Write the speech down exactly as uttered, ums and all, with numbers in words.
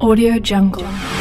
Audio Jungle.